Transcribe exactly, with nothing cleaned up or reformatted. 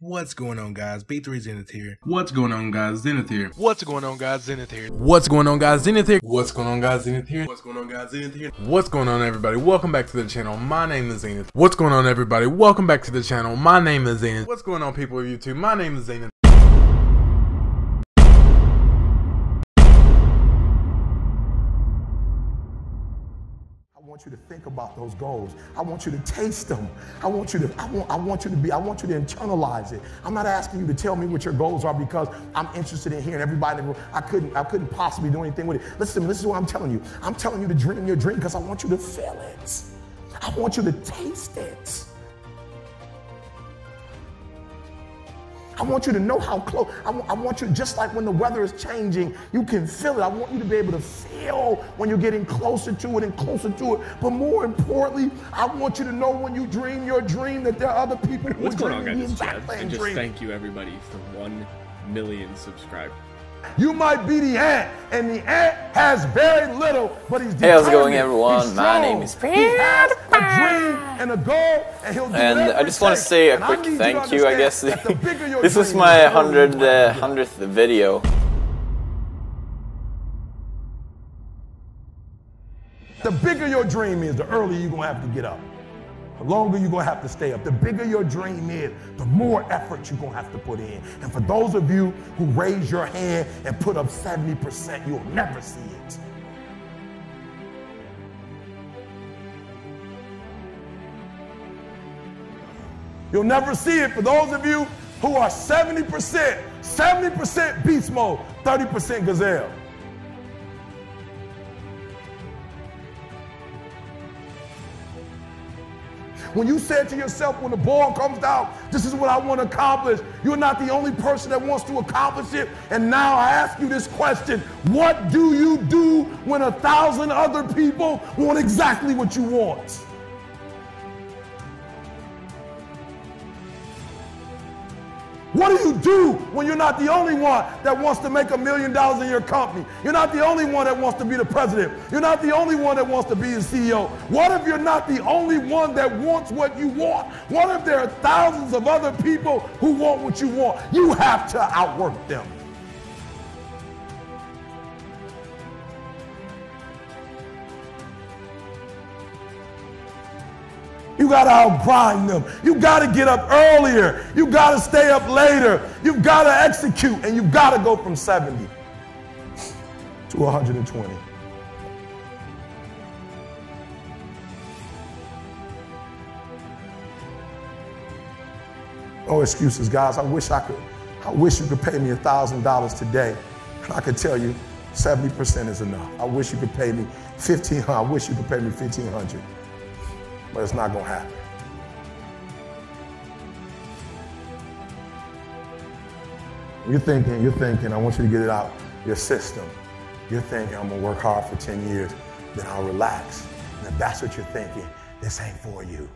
What's going on, guys? B three Zenith here. What's going on, guys? Zenith here. What's going on, guys? Zenith here. What's going on, guys? Zenith here. What's going on, guys? Zenith here. What's going on, guys? Zenith here. What's going on, everybody? Welcome back to the channel. My name is Zenith. What's going on, everybody? Welcome back to the channel. My name is Zenith. What's going on, people of YouTube? My name is Zenith. I want you to think about those goals. I want you to taste them. I want you to, I want, I want you to be, I want you to internalize it. I'm not asking you to tell me what your goals are because I'm interested in hearing everybody. I couldn't, I couldn't possibly do anything with it. Listen, this is what I'm telling you. I'm telling you to dream your dream because I want you to feel it. I want you to taste it. I want you to know how close, I, I want you, just like when the weather is changing, you can feel it. I want you to be able to feel when you're getting closer to it and closer to it. But more importantly, I want you to know when you dream your dream that there are other people who What's are going dreaming on, guys? the exact same dream. And just thank you, everybody, for one million subscribers. You might be the ant, and the ant has very little, but he's determined. Hey, how's it going, everyone? My name is Peter. He has a dream and a goal, and he'll do And I just want to say a quick thank you, I guess. This is my hundred, uh, hundredth video. The bigger your dream is, the earlier you're going to have to get up. The longer you're going to have to stay up. The bigger your dream is, the more effort you're going to have to put in. And for those of you who raise your hand and put up seventy percent, you'll never see it. You'll never see it. For those of you who are seventy percent, seventy percent beast mode, thirty percent gazelle. When you said to yourself, when the ball comes down, this is what I want to accomplish, you're not the only person that wants to accomplish it. And now I ask you this question: what do you do when a thousand other people want exactly what you want? What do you do when you're not the only one that wants to make a million dollars in your company? You're not the only one that wants to be the president. You're not the only one that wants to be the C E O. What if you're not the only one that wants what you want? What if there are thousands of other people who want what you want? You have to outwork them. You got to outgrind them. You got to get up earlier. You got to stay up later. You've got to execute, and you've got to go from seventy to one hundred twenty. No excuses, guys. I wish I could. I wish you could pay me a thousand dollars today, and I could tell you seventy percent is enough. I wish you could pay me fifteen hundred dollars. I wish you could pay me fifteen hundred dollars. But it's not going to happen. You're thinking, you're thinking, I want you to get it out your system. You're thinking, I'm going to work hard for ten years, then I'll relax. And if that's what you're thinking, this ain't for you.